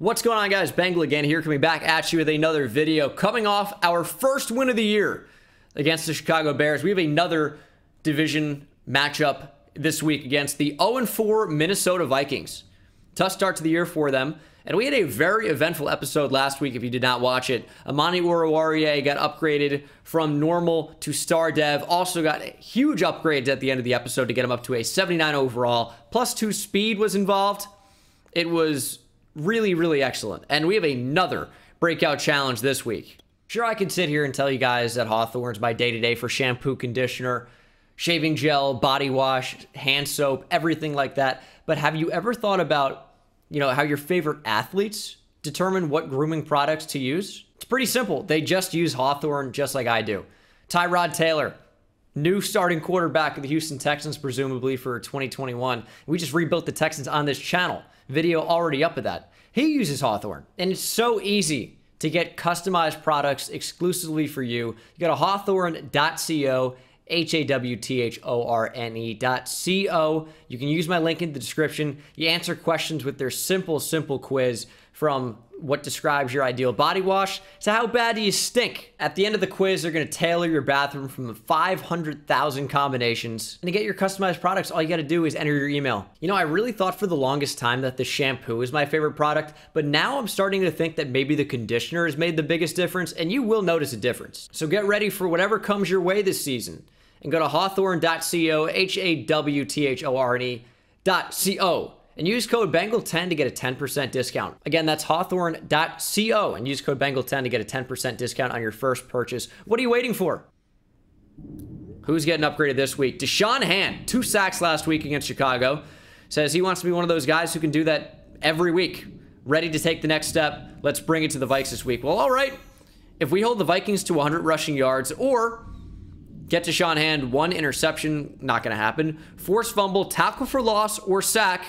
What's going on, guys? Bengal again here, coming back at you with another video. Coming off our first win of the year against the Chicago Bears, we have another division matchup this week against the 0-4 Minnesota Vikings. Tough start to the year for them, and we had a very eventful episode last week if you did not watch it. Amani Oruwariye got upgraded from normal to star dev, also got huge upgrades at the end of the episode to get him up to a 79 overall. +2 speed was involved. It was really excellent, and we have another breakout challenge this week. Sure, I can sit here and tell you guys that Hawthorne's my day-to-day for shampoo, conditioner, shaving gel, body wash, hand soap, everything like that, but have you ever thought about, you know, how your favorite athletes determine what grooming products to use? It's pretty simple. They just use Hawthorne just like I do. Tyrod Taylor, new starting quarterback of the Houston Texans, presumably for 2021. We just rebuilt the Texans on this channel. Video already up of that. He uses Hawthorne, and it's so easy to get customized products exclusively for you. You go to hawthorne.co, hawthorne.co. You can use my link in the description. You answer questions with their simple quiz, from what describes your ideal body wash to how bad do you stink. At the end of the quiz, they're going to tailor your bathroom from 500,000 combinations. And to get your customized products, all you got to do is enter your email. You know, I really thought for the longest time that the shampoo is my favorite product, but now I'm starting to think that maybe the conditioner has made the biggest difference, and you will notice a difference. So get ready for whatever comes your way this season, and go to hawthorne.co, hawthorne.co. And use code BENGAL10 to get a 10% discount. Again, that's hawthorne.co, and use code BENGAL10 to get a 10% discount on your first purchase. What are you waiting for? Who's getting upgraded this week? Deshaun Hand, 2 sacks last week against Chicago. Says he wants to be one of those guys who can do that every week. Ready to take the next step. Let's bring it to the Vikes this week. Well, all right. If we hold the Vikings to 100 rushing yards or get Deshaun Hand 1 interception, not going to happen. Force fumble, tackle for loss, or sack,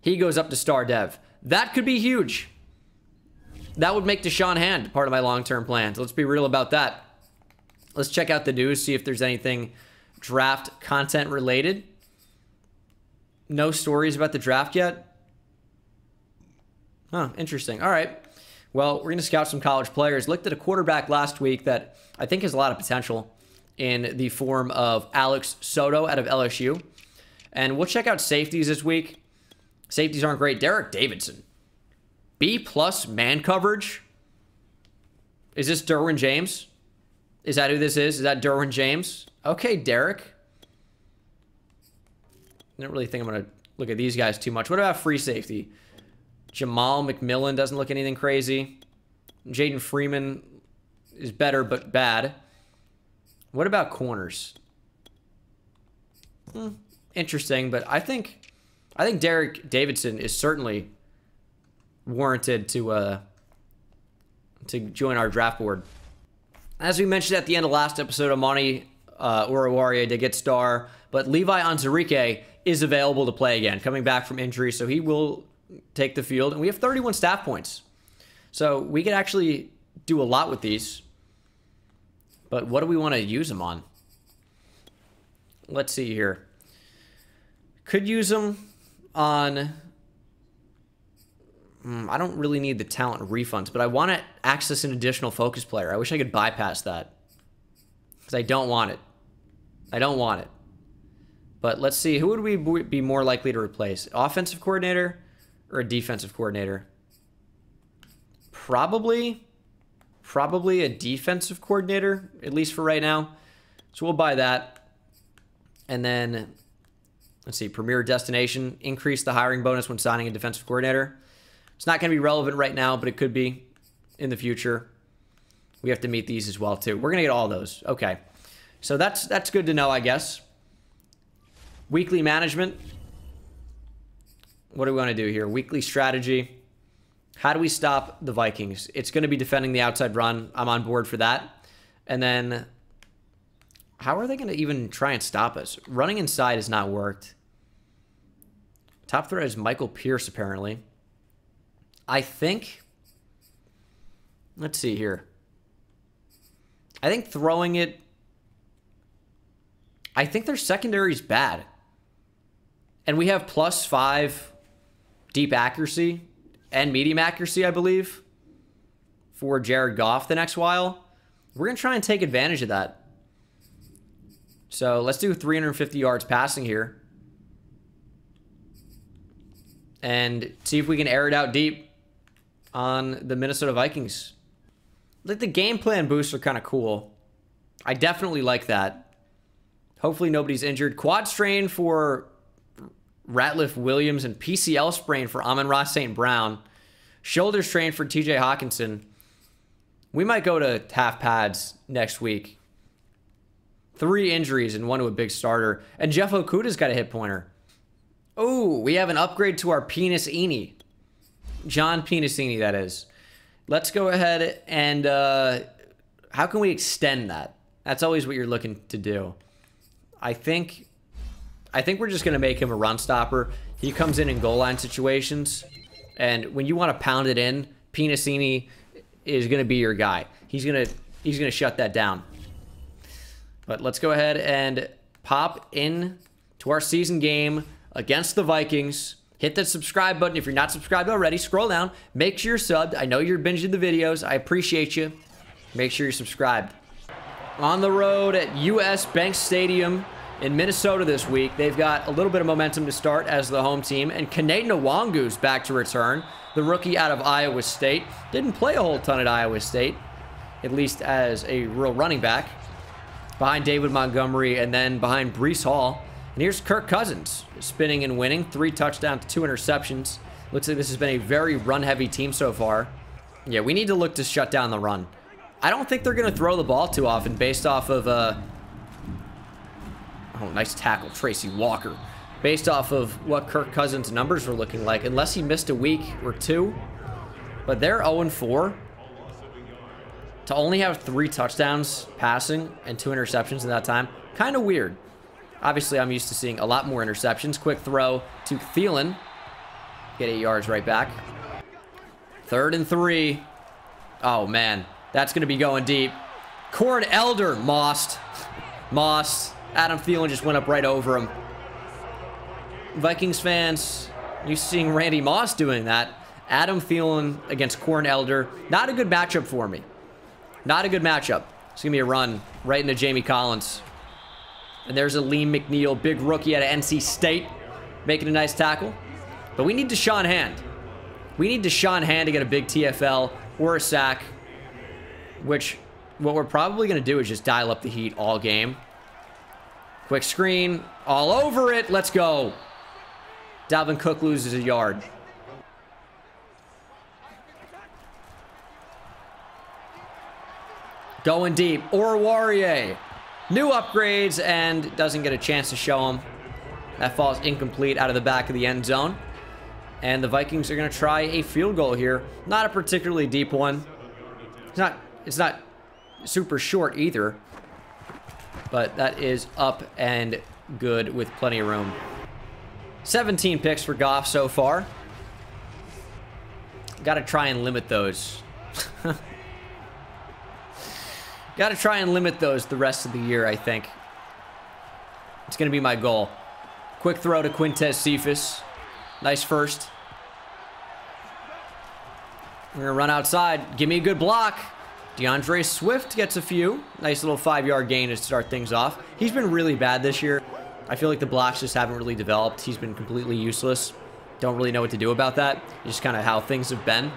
he goes up to star dev. That could be huge. That would make Deshaun Hand part of my long-term plans. Let's be real about that. Let's check out the news, see if there's anything draft content related. No stories about the draft yet. Huh, interesting. All right. Well, we're going to scout some college players. Looked at a quarterback last week that I think has a lot of potential in the form of Alex Soto out of LSU. And we'll check out safeties this week. Safeties aren't great. Derek Davidson. B+ man coverage. Is this Derwin James? Is that who this is? Is that Derwin James? Okay, Derek. I don't really think I'm going to look at these guys too much. What about free safety? Jamal McMillan doesn't look anything crazy. Jaden Freeman is better, but bad. What about corners? Interesting, but I think Derek Davidson is certainly warranted to join our draft board. As we mentioned at the end of last episode, Amani Oruwariye did get star, but Levi Onwuzurike is available to play again, coming back from injury, so he will take the field. And we have 31 staff points, so we could actually do a lot with these. But what do we want to use them on? Let's see here. Could use them on, I don't really need the talent refunds, but I want to access an additional focus player. I wish I could bypass that, because I don't want it. I don't want it. But let's see, who would we be more likely to replace? Offensive coordinator or a defensive coordinator? Probably a defensive coordinator, at least for right now. So we'll buy that. And then let's see, premier destination, increase the hiring bonus when signing a defensive coordinator. It's not going to be relevant right now, but it could be in the future. We have to meet these as well, too. We're going to get all those. Okay. So that's good to know, I guess. Weekly management. What do we want to do here? Weekly strategy. How do we stop the Vikings? It's going to be defending the outside run. I'm on board for that. And then how are they going to even try and stop us? Running inside has not worked. Top threat is Michael Pierce, apparently. I think, let's see here. I think throwing it, I think their secondary is bad. And we have +5 deep accuracy and medium accuracy, I believe, for Jared Goff the next while. We're going to try and take advantage of that. So let's do 350 yards passing here and see if we can air it out deep on the Minnesota Vikings. Like, the game plan boosts are kind of cool. I definitely like that. Hopefully nobody's injured. Quad strain for Ratliff Williams and PCL sprain for Amon-Ra St. Brown. Shoulder strain for TJ Hockenson. We might go to half pads next week. 3 injuries and 1 to a big starter. And Jeff Okuda's got a hit pointer. Oh, we have an upgrade to our Penisini. John Penisini, that is. Let's go ahead and how can we extend that? That's always what you're looking to do. I think we're just going to make him a run stopper. He comes in goal line situations. And when you want to pound it in, Penisini is going to be your guy. He's going to shut that down. But let's go ahead and pop in to our season game against the Vikings. Hit that subscribe button if you're not subscribed already. Scroll down. Make sure you're subbed. I know you're binging the videos. I appreciate you. Make sure you're subscribed. On the road at U.S. Bank Stadium in Minnesota this week. They've got a little bit of momentum to start as the home team. And Kaneda Nwangu's back to return. The rookie out of Iowa State. Didn't play a whole ton at Iowa State, at least as a real running back. Behind David Montgomery and then behind Breece Hall. And here's Kirk Cousins spinning and winning. 3 touchdowns, 2 interceptions. Looks like this has been a very run-heavy team so far. Yeah, we need to look to shut down the run. I don't think they're going to throw the ball too often based off of... Oh, nice tackle, Tracy Walker. Based off of what Kirk Cousins' numbers were looking like, unless he missed a week or 2. But they're 0-4. To only have 3 touchdowns passing and 2 interceptions in that time, kind of weird. Obviously, I'm used to seeing a lot more interceptions. Quick throw to Thielen. Get 8 yards right back. 3rd and 3. Oh, man. That's going to be going deep. Corn Elder mossed. Adam Thielen just went up right over him. Vikings fans, you're seeing Randy Moss doing that. Adam Thielen against Corn Elder. Not a good matchup for me. Not a good matchup. It's going to be a run right into Jamie Collins. And there's Alim McNeill, big rookie out of NC State, making a nice tackle. But we need Deshaun Hand. We need Deshaun Hand to get a big TFL or a sack, which what we're probably going to do is just dial up the heat all game. Quick screen, all over it. Let's go. Dalvin Cook loses a yard. Going deep. Oruwariye. New upgrades and doesn't get a chance to show him. That falls incomplete out of the back of the end zone. And the Vikings are going to try a field goal here. Not a particularly deep one. It's not super short either. But that is up and good with plenty of room. 17 picks for Goff so far. Got to try and limit those. Got to try and limit those the rest of the year, I think. It's going to be my goal. Quick throw to Quintez Cephas. Nice first. We're going to run outside. Give me a good block. DeAndre Swift gets a few. Nice little 5-yard gain to start things off. He's been really bad this year. I feel like the blocks just haven't really developed. He's been completely useless. Don't really know what to do about that. Just kind of how things have been.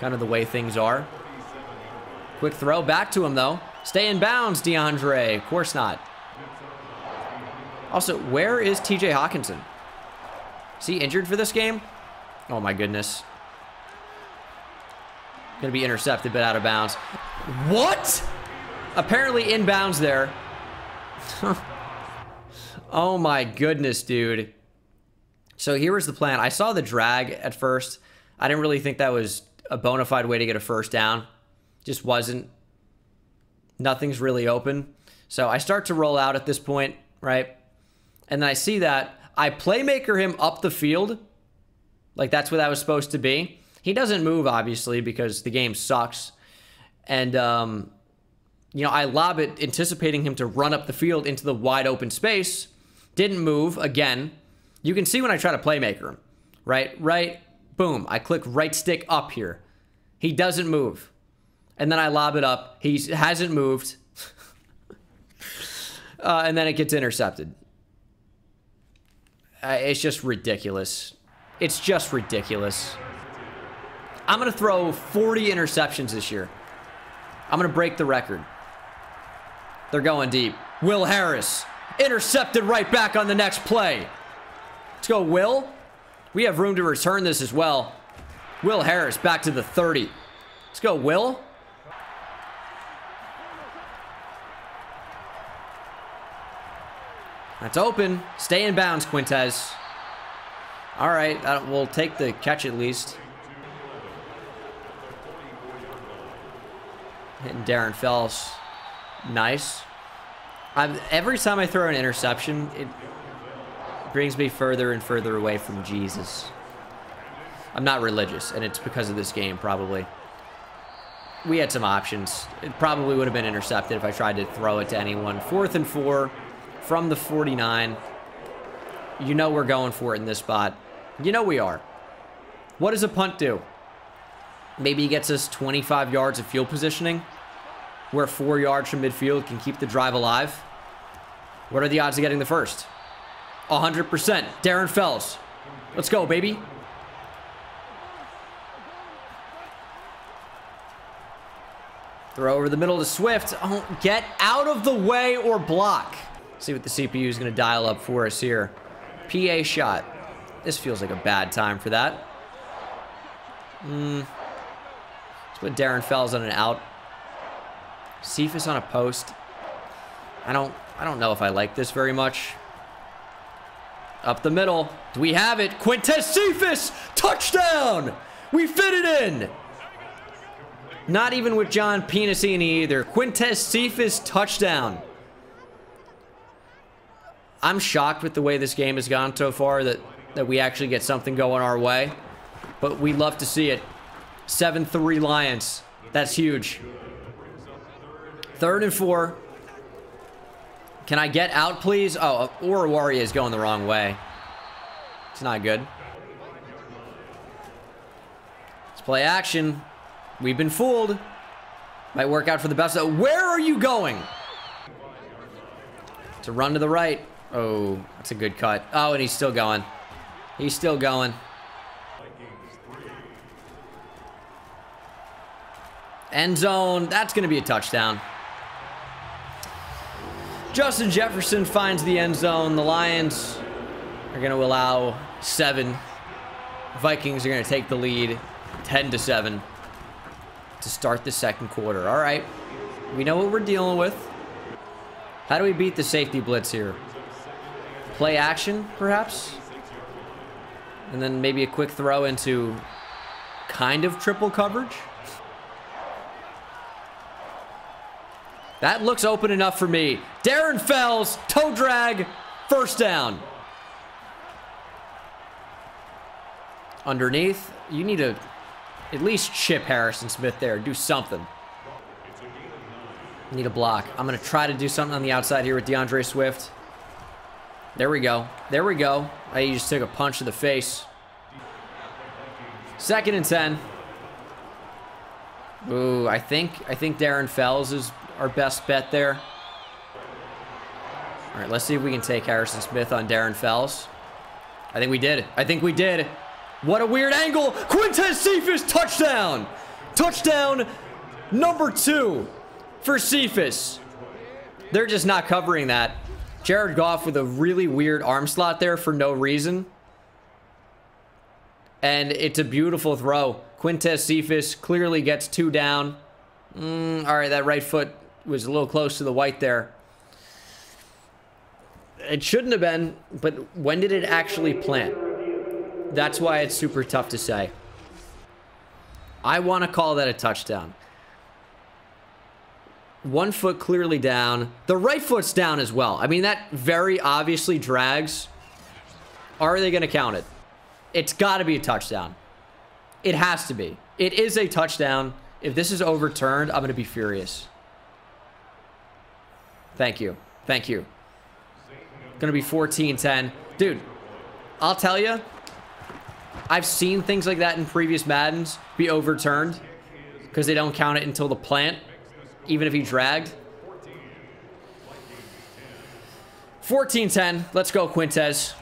Kind of the way things are. Quick throw back to him, though. Stay in bounds, DeAndre. Of course not. Also, where is TJ Hockenson? Is he injured for this game? Oh, my goodness. Going to be intercepted, but out of bounds. What? Apparently in bounds there. Oh, my goodness, dude. So here was the plan. I saw the drag at first. I didn't really think that was a bona fide way to get a first down. Just wasn't. Nothing's really open. So I start to roll out at this point, right? And then I see that. I playmaker him up the field. Like, that's what that was supposed to be. He doesn't move, obviously, because the game sucks. And, you know, I lob it, anticipating him to run up the field into the wide open space. Didn't move, again. You can see when I try to playmaker him, right? Right Boom. I click right stick up here. He doesn't move. And then I lob it up. He hasn't moved. And then it gets intercepted. It's just ridiculous. It's just ridiculous. I'm going to throw 40 interceptions this year. I'm going to break the record. They're going deep. Will Harris. Intercepted right back on the next play. Let's go, Will. We have room to return this as well. Will Harris back to the 30. Let's go, Will. That's open. Stay in bounds, Quintez. All right, we'll take the catch at least. Hitting Darren Fells. Nice. Every time I throw an interception, it brings me further and further away from Jesus. I'm not religious, and it's because of this game, probably. We had some options. It probably would have been intercepted if I tried to throw it to anyone. 4th and 4 from the 49. You know we're going for it in this spot. You know we are. What does a punt do? Maybe he gets us 25 yards of field positioning. We're 4 yards from midfield, can keep the drive alive. What are the odds of getting the first? 100%. Darren Fells. Let's go, baby. Throw over the middle to Swift. Oh, get out of the way or block. See what the CPU is going to dial up for us here. PA shot. This feels like a bad time for that. Let's put Darren Fells on an out. Cephas on a post. I don't know if I like this very much. Up the middle. Do we have it? Quintez Cephas! Touchdown! We fit it in! Not even with John Penisini either. Quintez Cephas touchdown. I'm shocked with the way this game has gone so far that we actually get something going our way. But we love to see it. 7-3 Lions. That's huge. 3rd and 4. Can I get out, please? Oh, Oruwariye is going the wrong way. It's not good. Let's play action. We've been fooled. Might work out for the best. Where are you going? It's a run to the right. Oh, that's a good cut. Oh, and he's still going. He's still going. End zone. That's going to be a touchdown. Justin Jefferson finds the end zone. The Lions are going to allow 7. Vikings are going to take the lead 10-7 to start the 2nd quarter. All right. We know what we're dealing with. How do we beat the safety blitz here? Play action, perhaps? And then maybe a quick throw into kind of triple coverage? That looks open enough for me. Darren Fells, toe drag, first down. Underneath, you need to at least chip Harrison Smith there. Do something. Need a block. I'm going to try to do something on the outside here with DeAndre Swift. There we go. There we go. I just took a punch to the face. 2nd and 10. Ooh, I think Darren Fells is our best bet there. All right, let's see if we can take Harrison Smith on Darren Fells. I think we did. I think we did. What a weird angle. Quintez Cephas touchdown. Touchdown number 2 for Cephas. They're just not covering that. Jared Goff with a really weird arm slot there for no reason. And it's a beautiful throw. Quintez Cephas clearly gets 2 down. All right, that right foot was a little close to the white there. It shouldn't have been, but when did it actually plant? That's why it's super tough to say. I want to call that a touchdown. One foot clearly down. The right foot's down as well. I mean, that very obviously drags. Are they going to count it? It's got to be a touchdown. It has to be. It is a touchdown. If this is overturned, I'm going to be furious. Thank you. Thank you. Going to be 14-10. Dude, I'll tell you, I've seen things like that in previous Maddens be overturned because they don't count it until the plant, even if he dragged. 14-10. Let's go, Quintez.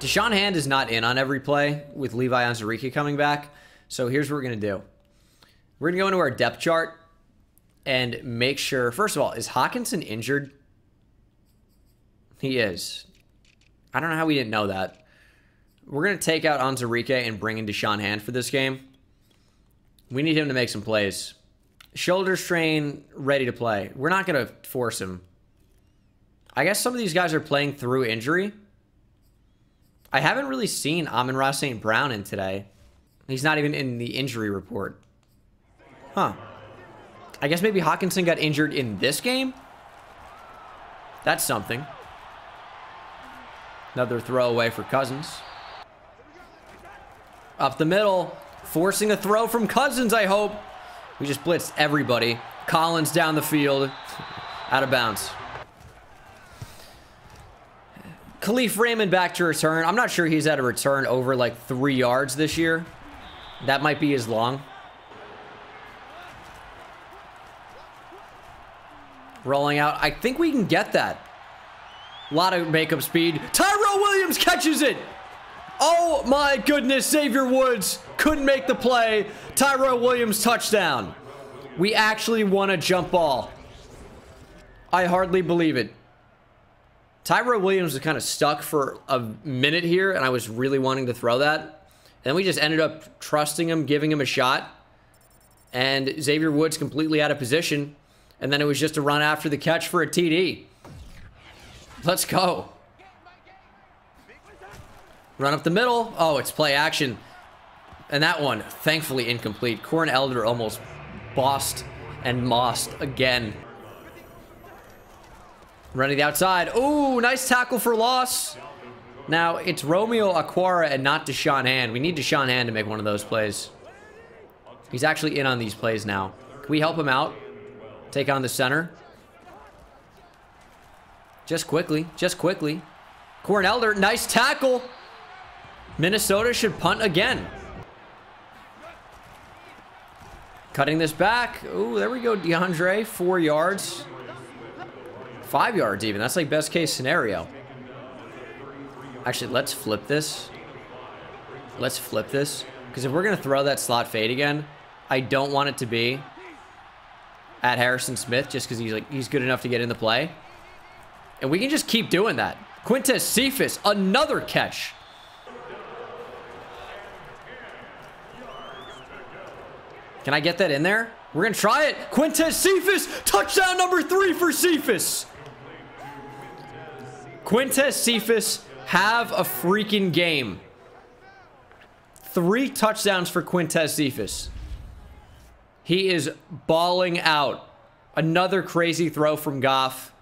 Deshaun Hand is not in on every play with Levi Onwuzurike coming back. So here's what we're going to do. We're going to go into our depth chart and make sure, first of all, is Hockenson injured? He is. I don't know how we didn't know that. We're going to take out Onwuzurike and bring in Deshaun Hand for this game. We need him to make some plays. Shoulder strain, ready to play. We're not going to force him. I guess some of these guys are playing through injury. I haven't really seen Amon-Ra St. Brown in today. He's not even in the injury report. Huh. I guess maybe Hockenson got injured in this game? That's something. Another throwaway for Cousins. Up the middle. Forcing a throw from Cousins, I hope. We just blitzed everybody. Collins down the field. Out of bounds. Khalif Raymond back to return. I'm not sure he's at a return over like 3 yards this year. That might be his long. Rolling out. I think we can get that. A lot of makeup speed. Tyrell Williams catches it. Oh my goodness. Xavier Woods couldn't make the play. Tyrell Williams touchdown. We actually won a jump ball. I hardly believe it. Tyrell Williams was kind of stuck for a minute here, and I was really wanting to throw that. And then we just ended up trusting him, giving him a shot. And Xavier Woods completely out of position. And then it was just a run after the catch for a TD. Let's go. Run up the middle. Oh, it's play action. And that one, thankfully incomplete. Corn Elder almost bossed and mossed again. Running the outside. Ooh, nice tackle for loss. Now, it's Romeo Okwara and not Deshaun Hand. We need Deshaun Hand to make one of those plays. He's actually in on these plays now. Can we help him out? Take on the center. Just quickly. Just quickly. Corn Elder, nice tackle. Minnesota should punt again. Cutting this back. Ooh, there we go, DeAndre. 4 yards. 5 yards even. That's like best case scenario. Actually, let's flip this. Let's flip this. Because if we're going to throw that slot fade again, I don't want it to be at Harrison Smith just because he's good enough to get in the play. And we can just keep doing that. Quintez Cephas, another catch. Can I get that in there? We're going to try it. Quintez Cephas, touchdown number 3 for Cephas. Quintez Cephas, have a freaking game. 3 touchdowns for Quintez Cephas. He is balling out. Another crazy throw from Goff.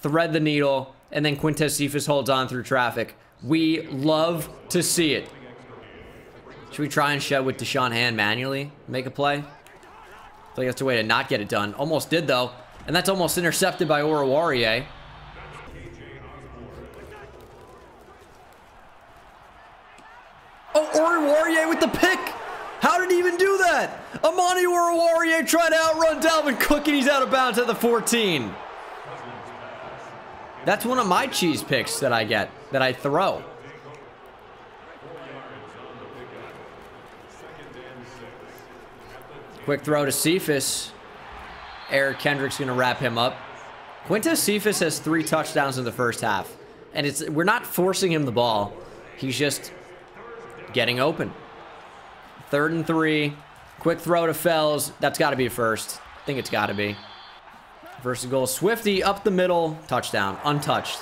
Thread the needle. And then Quintez Cephas holds on through traffic. We love to see it. Should we try and shed with Deshaun Hand manually? Make a play? I think that's a way to not get it done. Almost did, though. And that's almost intercepted by Oruwariye. Oh, Oruwariye with the pick! How did he even do that? Amani Oruwariye tried to outrun Dalvin Cook, and he's out of bounds at the 14. That's one of my cheese picks that I get, that I throw. Quick throw to Cephas. Eric Kendrick's going to wrap him up. Quintez Cephas has 3 touchdowns in the first half. And we're not forcing him the ball. He's just getting open. 3rd and 3. Quick throw to Fells. That's got to be a first. I think it's got to be. First goal. Swifty up the middle. Touchdown. Untouched.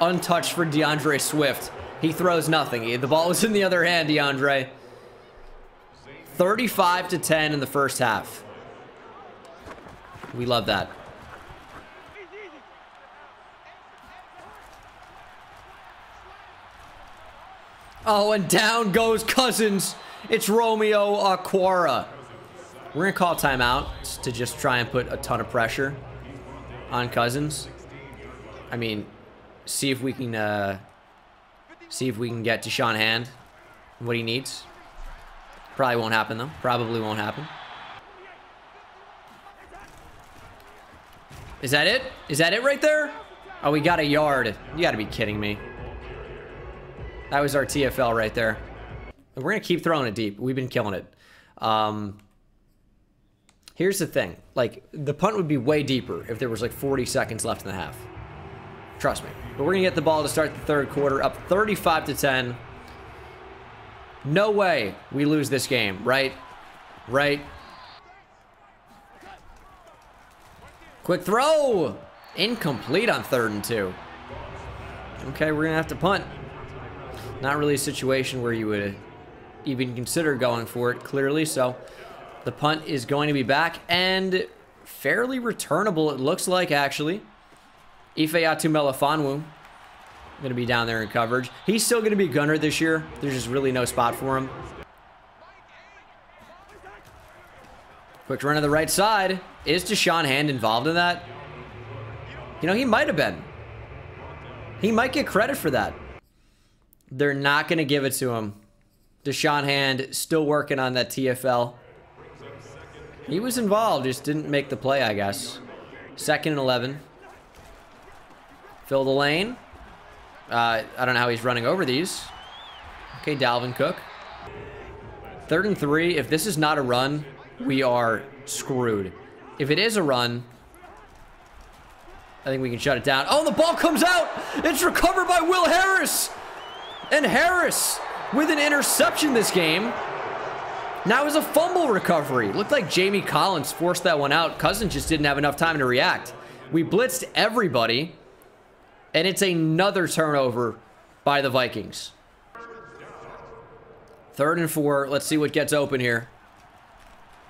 Untouched for DeAndre Swift. He throws nothing. The ball was in the other hand, DeAndre. 35-10 in the first half. We love that. Oh, and down goes Cousins. It's Romeo Okwara. We're going to call timeout to just try and put a ton of pressure on Cousins. I mean, see if we can get Deshaun Hand what he needs. Probably won't happen, though. Probably won't happen. Is that it? Is that it right there? Oh, we got a yard. You got to be kidding me. That was our TFL right there. And we're going to keep throwing it deep. We've been killing it. Here's the thing. Like, the punt would be way deeper if there was like 40 seconds left in the half. Trust me. But we're going to get the ball to start the third quarter, up 35-10. No way we lose this game, right? Right? Quick throw! Incomplete on 3rd and 2. Okay, we're going to have to punt. Not really a situation where you would even consider going for it, clearly. So the punt is going to be back and fairly returnable, it looks like, actually. Ife Atu-Melifonwu going to be down there in coverage. He's still going to be gunner this year. There's just really no spot for him. Quick run to the right side. Is Deshaun Hand involved in that? You know, he might have been. He might get credit for that. They're not going to give it to him. Deshaun Hand still working on that TFL. He was involved, just didn't make the play, I guess. 2nd and 11. Fill the lane. I don't know how he's running over these. Okay, Dalvin Cook. 3rd and 3. If this is not a run, we are screwed. If it is a run, I think we can shut it down. Oh, the ball comes out. It's recovered by Will Harris. And Harris with an interception this game. Now it was a fumble recovery. Looked like Jamie Collins forced that one out. Cousins just didn't have enough time to react. We blitzed everybody. And it's another turnover by the Vikings. 3rd and 4. Let's see what gets open here.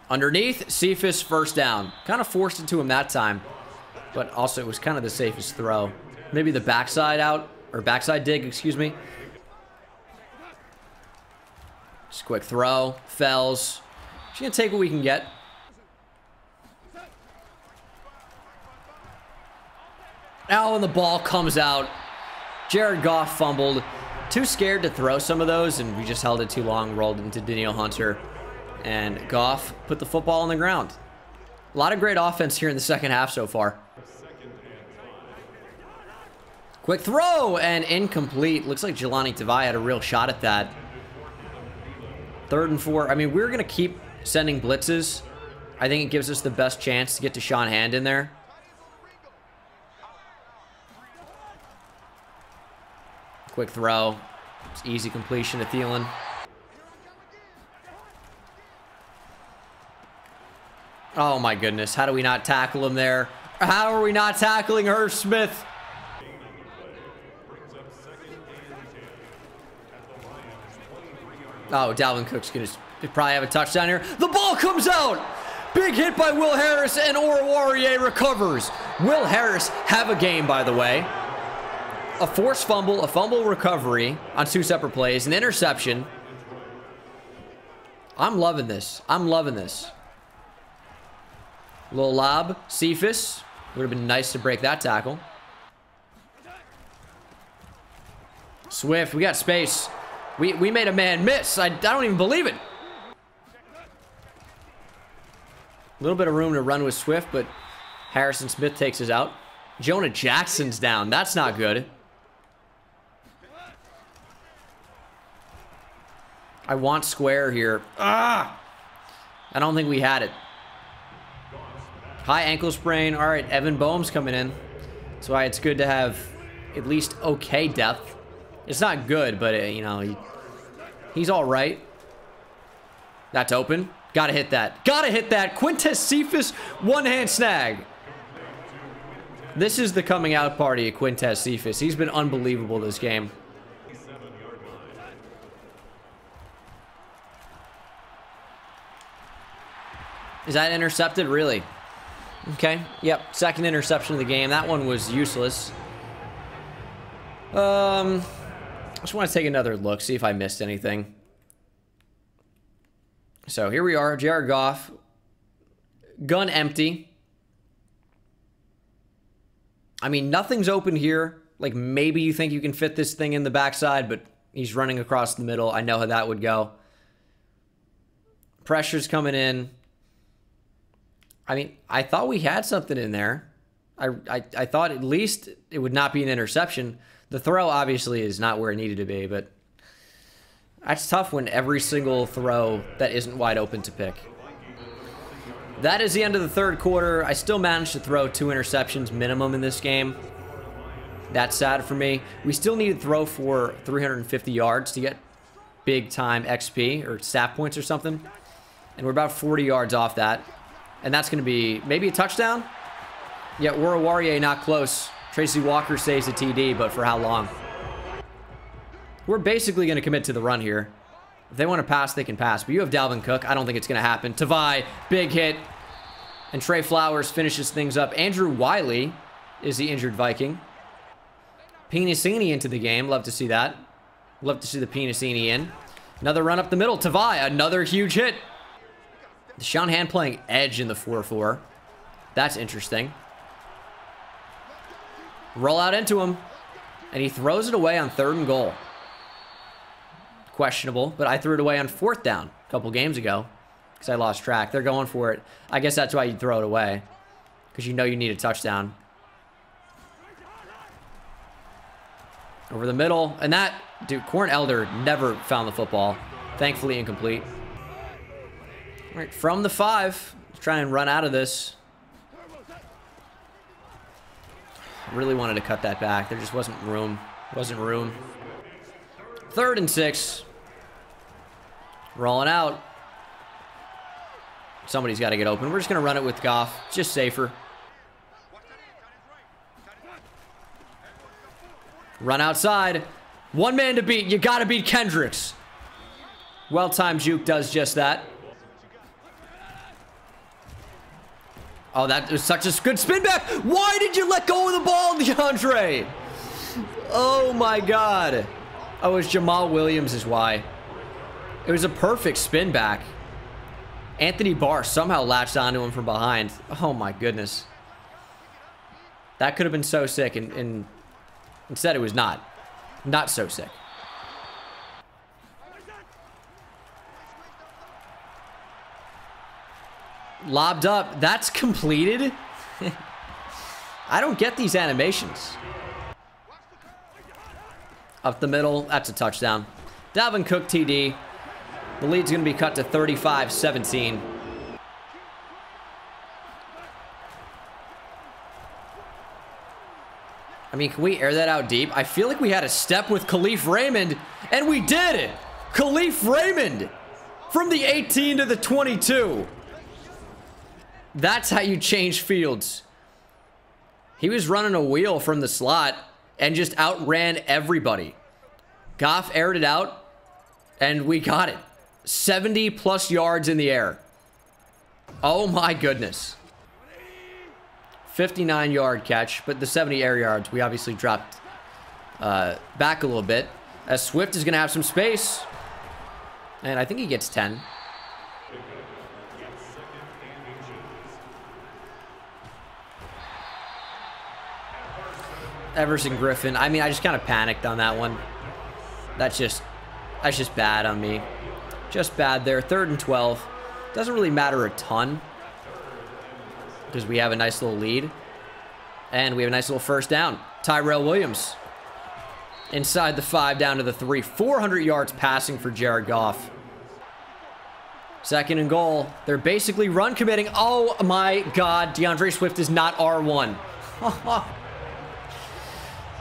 Underneath, Cephas, first down. Kind of forced it to him that time. But also, it was kind of the safest throw. Maybe the backside out, or backside dig, excuse me. Just quick throw. Fells. She's going to take what we can get. Now, when the ball comes out, Jared Goff fumbled. Too scared to throw some of those, and we just held it too long, rolled into Danielle Hunter. And Goff put the football on the ground. A lot of great offense here in the second half so far. Quick throw and incomplete. Looks like Jelani Tavai had a real shot at that. 3rd and 4. I mean, we're going to keep sending blitzes. I think it gives us the best chance to get Deshaun Hand in there. Quick throw. It's easy completion to Thielen. Oh my goodness, how do we not tackle him there? How are we not tackling Herb Smith? Oh, Dalvin Cook's gonna probably have a touchdown here. The ball comes out! Big hit by Will Harris and Oruwariye recovers. Will Harris have a game, by the way. A forced fumble, a fumble recovery on 2 separate plays, an interception. I'm loving this. I'm loving this. Little lob, Cephas. Would have been nice to break that tackle. Swift, we got space. We made a man miss. I don't even believe it. A little bit of room to run with Swift, but Harrison Smith takes us out. Jonah Jackson's down. That's not good. I want square here. Ah! I don't think we had it. High ankle sprain. All right, Evan Boehm's coming in. That's why it's good to have at least okay depth. It's not good, but, you know, he's all right. That's open. Gotta hit that. Gotta hit that. Quintez Cephas, one-hand snag. This is the coming-out party of Quintez Cephas. He's been unbelievable this game. Is that intercepted? Really? Okay, yep, 2nd interception of the game. That one was useless. I just want to take another look, see if I missed anything. So here we are, Jared Goff. Gun empty. I mean, nothing's open here. Like, maybe you think you can fit this thing in the backside, but He's running across the middle. I know how that would go. Pressure's coming in. I mean, I thought we had something in there. I thought at least it would not be an interception. The throw obviously is not where it needed to be, but that's tough when every single throw that isn't wide open to pick. That is the end of the third quarter. I still managed to throw 2 interceptions minimum in this game. That's sad for me. We still need to throw for 350 yards to get big time XP or stat points or something. And we're about 40 yards off that. And that's going to be maybe a touchdown. Yet Oruwariye not close. Tracy Walker saves the TD, but for how long? We're basically going to commit to the run here. If they want to pass, they can pass. But you have Dalvin Cook. I don't think it's going to happen. Tavai, big hit. And Trey Flowers finishes things up. Andrew Wiley is the injured Viking. Penisini into the game. Love to see that. Love to see the Penisini in. Another run up the middle. Tavai, another huge hit. Deshaun Hand playing edge in the 4-4. That's interesting. Roll out into him. And he throws it away on 3rd and goal. Questionable, but I threw it away on 4th down a couple games ago because I lost track. They're going for it. I guess that's why you throw it away, because you know you need a touchdown. Over the middle, and that, dude, Corn Elder never found the football. Thankfully incomplete. All right, from the 5, let's try and run out of this. Really wanted to cut that back. There just wasn't room. 3rd and 6. Rolling out. Somebody's got to get open. We're just going to run it with Goff. It's just safer. Run outside. 1 man to beat. You got to beat Kendricks. Well-timed juke does just that. Oh, that was such a good spin back. Why did you let go of the ball, DeAndre? Oh, my God. Oh, it was Jamal Williams is why. It was a perfect spin back. Anthony Barr somehow latched onto him from behind. Oh, my goodness. That could have been so sick, and instead it was not. Not so sick. Lobbed up. That's completed? I don't get these animations. Up the middle, that's a touchdown. Dalvin Cook TD. The lead's going to be cut to 35-17. I mean, can we air that out deep? I feel like we had a step with Khalif Raymond, and we did it! Khalif Raymond! From the 18 to the 22. That's how you change fields. He was running a wheel from the slot and just outran everybody. Goff aired it out, and we got it. 70-plus yards in the air. Oh, my goodness. 59-yard catch, but the 70 air yards, we obviously dropped back a little bit, as Swift is going to have some space. And I think he gets 10. Everson Griffin. I mean, I just kind of panicked on that one. That's just bad on me. Just bad there. 3rd and 12. Doesn't really matter a ton because we have a nice little lead. And we have a nice little 1st down. Tyrell Williams. Inside the 5 down to the 3. 400 yards passing for Jared Goff. 2nd and goal. They're basically run committing. Oh my God. DeAndre Swift is not R1. Ha ha.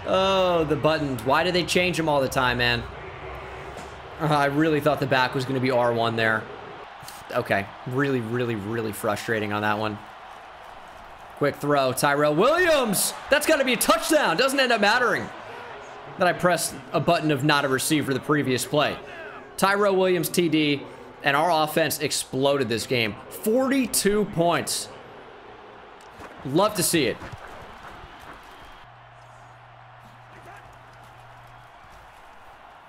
Oh, the buttons. Why do they change them all the time, man? I really thought the back was going to be R1 there. Okay. Really, really, really frustrating on that one. Quick throw. Tyrell Williams! That's got to be a touchdown. Doesn't end up mattering that I pressed a button of not a receiver the previous play. Tyrell Williams TD, and our offense exploded this game. 42 points. Love to see it.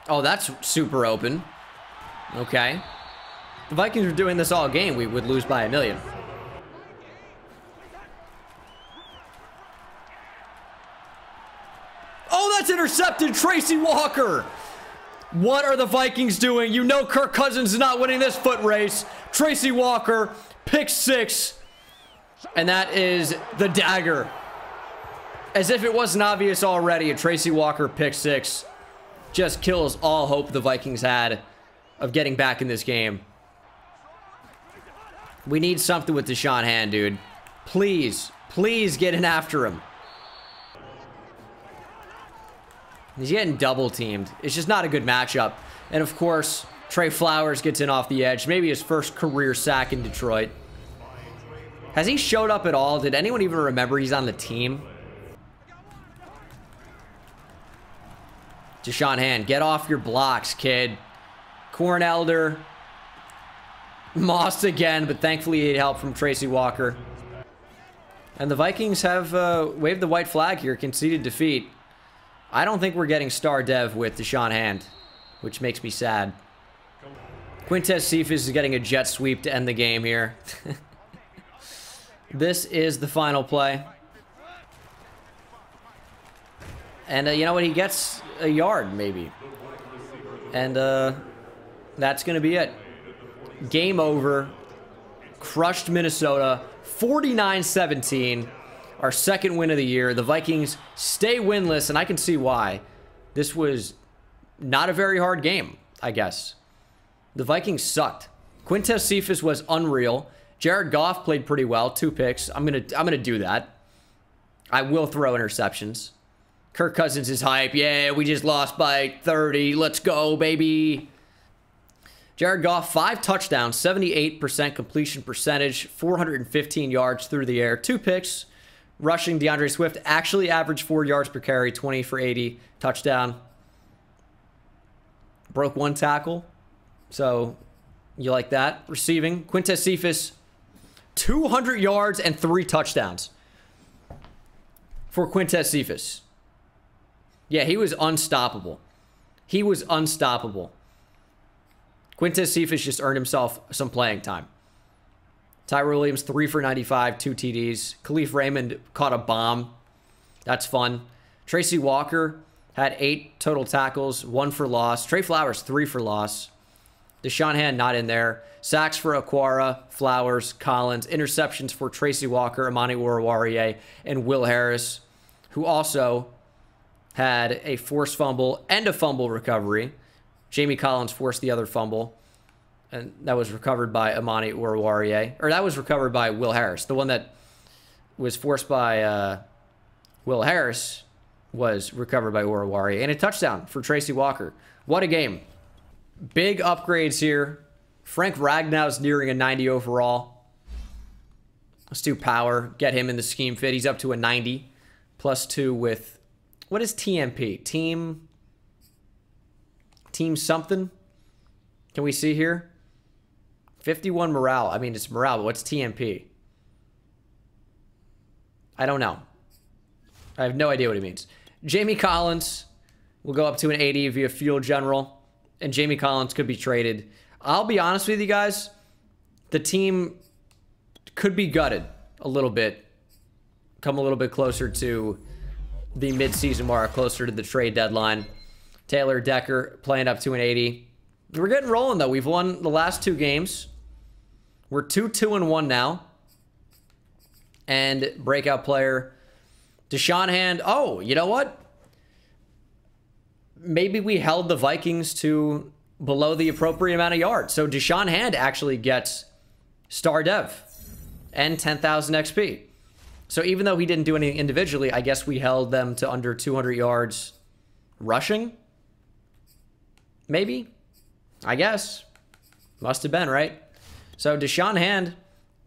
Oh, that's super open. Okay. The Vikings were doing this all game. We would lose by 1 million. Oh, that's intercepted. Tracy Walker. What are the Vikings doing? You know Kirk Cousins is not winning this foot race. Tracy Walker, pick six. And that is the dagger. As if it wasn't obvious already, a Tracy Walker pick six just kills all hope the Vikings had of getting back in this game. We need something with Deshaun Hand, dude. Please, please get in after him. He's getting double teamed. It's just not a good matchup. And of course, Trey Flowers gets in off the edge. Maybe his first career sack in Detroit. Has he showed up at all? Did anyone even remember he's on the team? Deshaun Hand, get off your blocks, kid. Corn Elder. Moss again, but thankfully he had help from Tracy Walker. And the Vikings have waved the white flag here, conceded defeat. I don't think we're getting star dev with Deshaun Hand, which makes me sad. Quintez Cephas is getting a jet sweep to end the game here. This is the final play. And you know what? He gets a yard, maybe. And that's going to be it. Game over. Crushed Minnesota. 49-17. Our second win of the year. The Vikings stay winless, and I can see why. This was not a very hard game, I guess. The Vikings sucked. Quintez Cephas was unreal. Jared Goff played pretty well. 2 picks. I'm gonna do that. I will throw interceptions. Kirk Cousins is hype. Yeah, we just lost by 30. Let's go, baby. Jared Goff, 5 touchdowns, 78% completion percentage, 415 yards through the air, 2 picks. Rushing, DeAndre Swift actually averaged 4 yards per carry, 20 for 80, touchdown. Broke 1 tackle, so you like that. Receiving, Quintez Cephas, 200 yards and 3 touchdowns for Quintez Cephas. Yeah, he was unstoppable. He was unstoppable. Quintez Cephas just earned himself some playing time. Tyrell Williams, 3 for 95, 2 TDs. Khalif Raymond caught a bomb. That's fun. Tracy Walker had 8 total tackles, 1 for loss. Trey Flowers, 3 for loss. Deshaun Hand not in there. Sacks for Okwara, Flowers, Collins. Interceptions for Tracy Walker, Amani Oruwariye, and Will Harris, who also had a forced fumble and a fumble recovery. Jamie Collins forced the other fumble. And that was recovered by Amani Oruwariye. Or that was recovered by Will Harris. The one that was forced by Will Harris was recovered by Oruwariye. And a touchdown for Tracy Walker. What a game. Big upgrades here. Frank Ragnow's nearing a 90 overall. Let's do power. Get him in the scheme fit. He's up to a 90. +2 with... What is TMP? Team something? Can we see here? 51 morale. I mean, it's morale, but what's TMP? I don't know. I have no idea what it means. Jamie Collins will go up to an 80 via Fuel General, and Jamie Collins could be traded. I'll be honest with you guys. The team could be gutted a little bit. Come a little bit closer to the midseason mark, closer to the trade deadline. Taylor Decker playing up to an 80. We're getting rolling, though. We've won the last 2 games. We're 2-2-1 now. And breakout player, Deshaun Hand. Oh, you know what? Maybe we held the Vikings to below the appropriate amount of yards. So Deshaun Hand actually gets star dev and 10,000 XP. So even though he didn't do anything individually, I guess we held them to under 200 yards rushing. Maybe. I guess. Must have been, right? So Deshaun Hand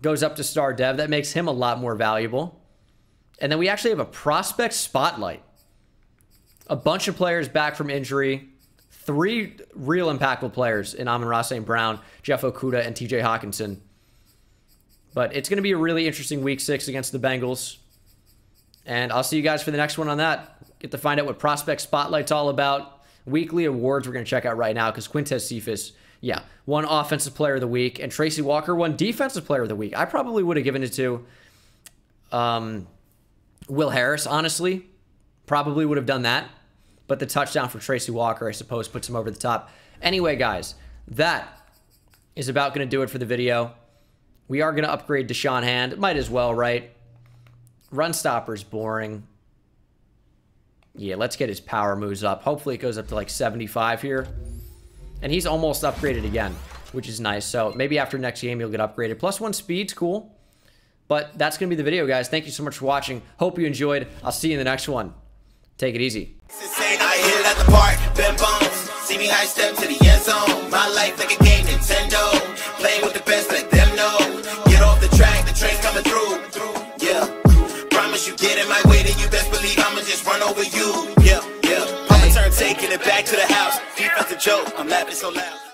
goes up to star dev. That makes him a lot more valuable. And then we actually have a prospect spotlight. A bunch of players back from injury. 3 real impactful players in Amon-Ra St. Brown, Jeff Okuda, and TJ Hockenson. But it's going to be a really interesting week 6 against the Bengals. And I'll see you guys for the next one on that. Get to find out what prospect spotlight's all about. Weekly awards we're going to check out right now because Quintez Cephas, yeah, won Offensive Player of the Week, and Tracy Walker won Defensive Player of the Week. I probably would have given it to Will Harris, honestly. Probably would have done that. but the touchdown for Tracy Walker, I suppose, puts him over the top. Anyway, guys, that is about going to do it for the video. We are going to upgrade Deshaun Hand. Might as well, right? Run stopper's boring. Yeah, let's get his power moves up. Hopefully it goes up to like 75 here. And he's almost upgraded again, which is nice. So maybe after next game, he'll get upgraded. +1 speed's cool. But that's going to be the video, guys. Thank you so much for watching. Hope you enjoyed. I'll see you in the next one. Take it easy. See me high step to the end zone. My life like a game Nintendo. Playing with the best, let them know. Get off the track, the train's coming through. Yeah. Promise you get in my way, then you best believe I'ma just run over you. Yeah, yeah. I'ma turn taking it back to the house. Defensive joke, I'm laughing so loud.